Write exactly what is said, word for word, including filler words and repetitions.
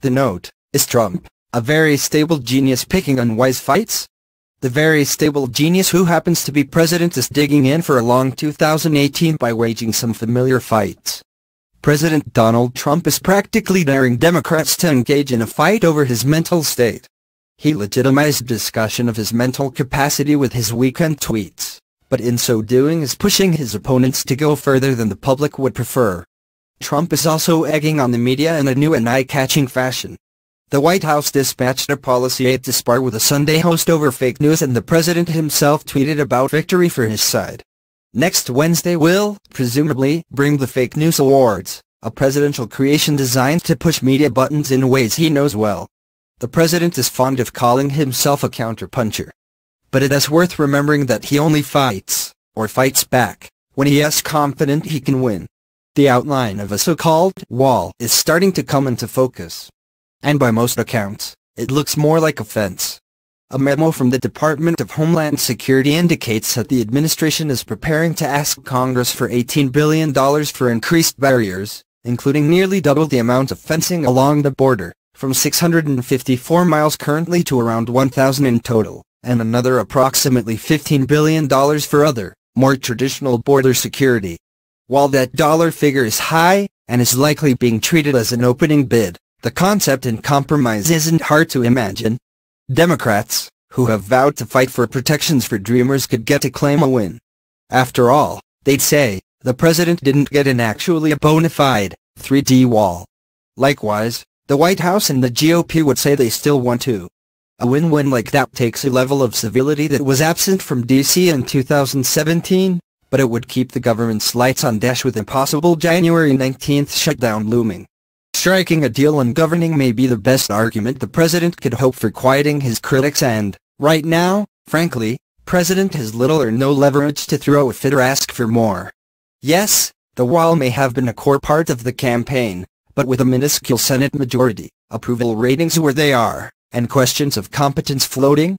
The Note, is Trump a very stable genius picking on wise fights? The very stable genius who happens to be president is digging in for a long two thousand eighteen by waging some familiar fights. President Donald Trump is practically daring Democrats to engage in a fight over his mental state. He legitimized discussion of his mental capacity with his weekend tweets, but in so doing is pushing his opponents to go further than the public would prefer. Trump is also egging on the media in a new and eye-catching fashion. The White House dispatched a policy aide to spar with a Sunday host over fake news, and the president himself tweeted about victory for his side. Next Wednesday will, presumably, bring the Fake News Awards, a presidential creation designed to push media buttons in ways he knows well. The president is fond of calling himself a counterpuncher. But it is worth remembering that he only fights, or fights back, when he is confident he can win. The outline of a so-called wall is starting to come into focus. And by most accounts, it looks more like a fence. A memo from the Department of Homeland Security indicates that the administration is preparing to ask Congress for eighteen billion dollars for increased barriers, including nearly double the amount of fencing along the border, from six hundred fifty-four miles currently to around one thousand in total, and another approximately fifteen billion dollars for other, more traditional border security. While that dollar figure is high, and is likely being treated as an opening bid, the concept and compromise isn't hard to imagine. Democrats, who have vowed to fight for protections for Dreamers, could get to claim a win. After all, they'd say, the president didn't get an actually a bona fide, three D wall. Likewise, the White House and the G O P would say they still want to. A win-win like that takes a level of civility that was absent from D C in two thousand seventeen, but it would keep the government's lights on dash with impossible January nineteenth shutdown looming. Striking a deal on governing may be the best argument the president could hope for quieting his critics, and, right now, frankly, president has little or no leverage to throw a fit or ask for more. Yes, the wall may have been a core part of the campaign, but with a minuscule Senate majority, approval ratings where they are, and questions of competence floating,